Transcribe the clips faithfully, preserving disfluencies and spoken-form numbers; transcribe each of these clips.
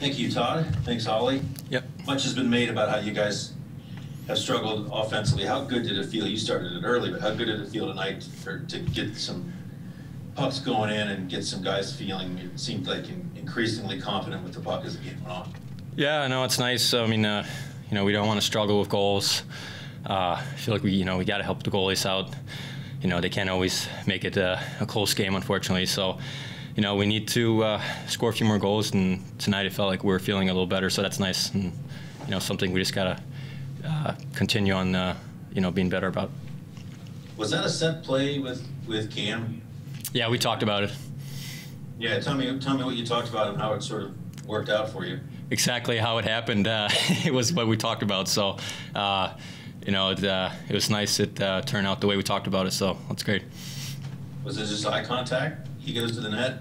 Thank you, Todd. Thanks, Ollie. Yep. Much has been made about how you guys have struggled offensively. How good did it feel? You started it early, but how good did it feel tonight to, to get some pucks going in and get some guys feeling, it seemed like, increasingly confident with the puck as the game went on? Yeah, I know it's nice. I mean, uh, you know, we don't want to struggle with goals. Uh, I feel like we, you know, we got to help the goalies out. You know, they can't always make it a, a close game, unfortunately. So, you know, we need to uh, score a few more goals, and tonight it felt like we were feeling a little better, so that's nice. And, you know, something we just gotta uh, continue on, uh, you know, being better about. Was that a set play with with Cam? Yeah, we talked about it. Yeah, tell me, tell me what you talked about and how it sort of worked out for you. Exactly how it happened. Uh, it was what we talked about. So, uh, you know, it, uh, it was nice it uh, turned out the way we talked about it. So that's great. Was it just eye contact? He goes to the net.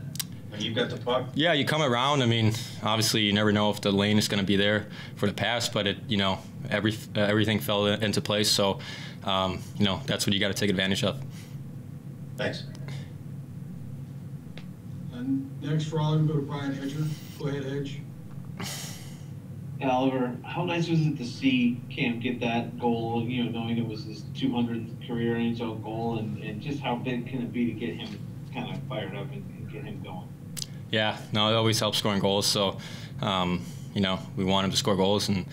You've got the puck. Yeah, you come around. I mean, obviously, you never know if the lane is going to be there for the pass, but it, you know, every uh, everything fell into place. So, um, you know, that's what you got to take advantage of. Thanks. And next, for Oliver, go to Brian Hedger. Go ahead, Hedge. Yeah, Oliver, how nice was it to see Cam get that goal? You know, knowing it was his two hundredth career N H L goal, and and just how big can it be to get him kind of fired up and, and get him going? Yeah, no, it always helps scoring goals. So, um, you know, we want him to score goals, and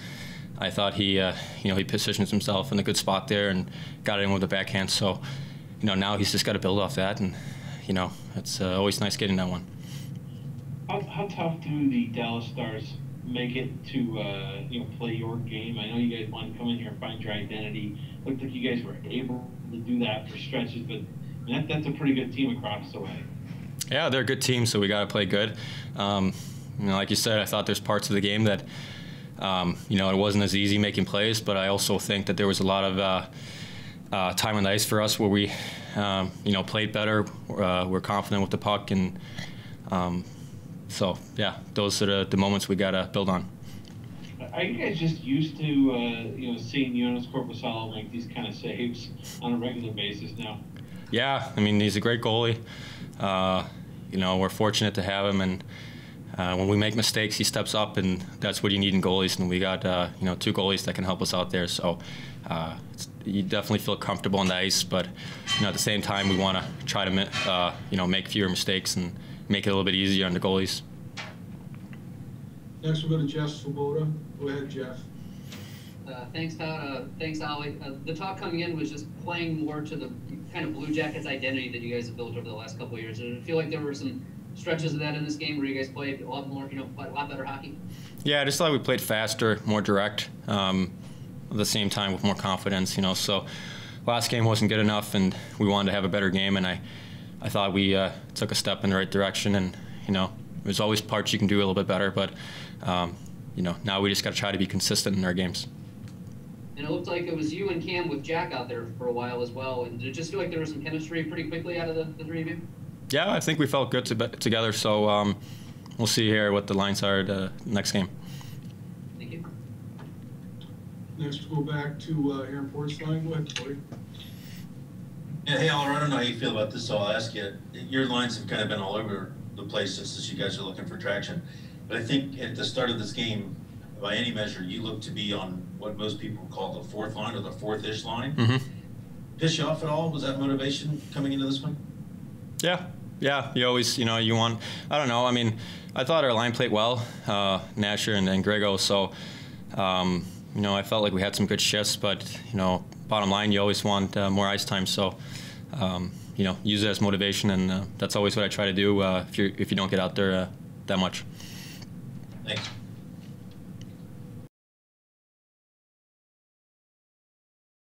I thought he, uh, you know, he positions himself in a good spot there and got it in with the backhand. So, you know, now he's just got to build off that, and you know, it's uh, always nice getting that one. How, how tough do the Dallas Stars make it to uh, you know, play your game? I know you guys want to come in here and find your identity. Looked like you guys were able to do that for stretches, but that, that's a pretty good team across the way. Yeah, they're a good team, so we got to play good. Um, you know, like you said, I thought there's parts of the game that, um, you know, it wasn't as easy making plays, but I also think that there was a lot of uh, uh, time on the ice for us where we, um, you know, played better. Uh, we're confident with the puck, and um, so yeah, those are the, the moments we got to build on. Are you guys just used to, uh, you know, seeing Jonas Korpisalo make these kind of saves on a regular basis now? Yeah, I mean, he's a great goalie. Uh, you know, we're fortunate to have him, and uh, when we make mistakes, he steps up, and that's what you need in goalies. And we got, uh, you know, two goalies that can help us out there. So uh, it's, you definitely feel comfortable on the ice, but you know, at the same time, we want to try to, uh, you know, make fewer mistakes and make it a little bit easier on the goalies. Next, we'll go to Jeff Svoboda. Go ahead, Jeff. Uh, thanks, Todd. Uh, thanks, Ollie. Uh, the talk coming in was just playing more to the kind of Blue Jackets identity that you guys have built over the last couple of years. And I feel like there were some stretches of that in this game where you guys played a lot more, you know, a lot better hockey. Yeah, I just thought we played faster, more direct, um, at the same time with more confidence, you know. So last game wasn't good enough, and we wanted to have a better game. And I, I thought we uh, took a step in the right direction. And, you know, there's always parts you can do a little bit better. But, um, you know, now we just got to try to be consistent in our games. And it looked like it was you and Cam with Jack out there for a while as well. And did it just feel like there was some chemistry pretty quickly out of the, the three of you? Yeah, I think we felt good to together. So um, we'll see here what the lines are the next game. Thank you. Next, we'll go back to uh, Aaron Portsline. Go ahead, Cody. Yeah, hey, Oliver, I don't know how you feel about this, so I'll ask you. Your lines have kind of been all over the place since you guys are looking for traction. But I think at the start of this game, by any measure, you look to be on what most people call the fourth line or the fourth-ish line. Mm-hmm. Piss you off at all? Was that motivation coming into this one? Yeah, yeah. You always, you know, you want. I don't know. I mean, I thought our line played well, uh, Nasher and, and Grego. So, um, you know, I felt like we had some good shifts. But you know, bottom line, you always want uh, more ice time. So, um, you know, use it as motivation, and uh, that's always what I try to do. Uh, if you if you don't get out there uh, that much. Thanks.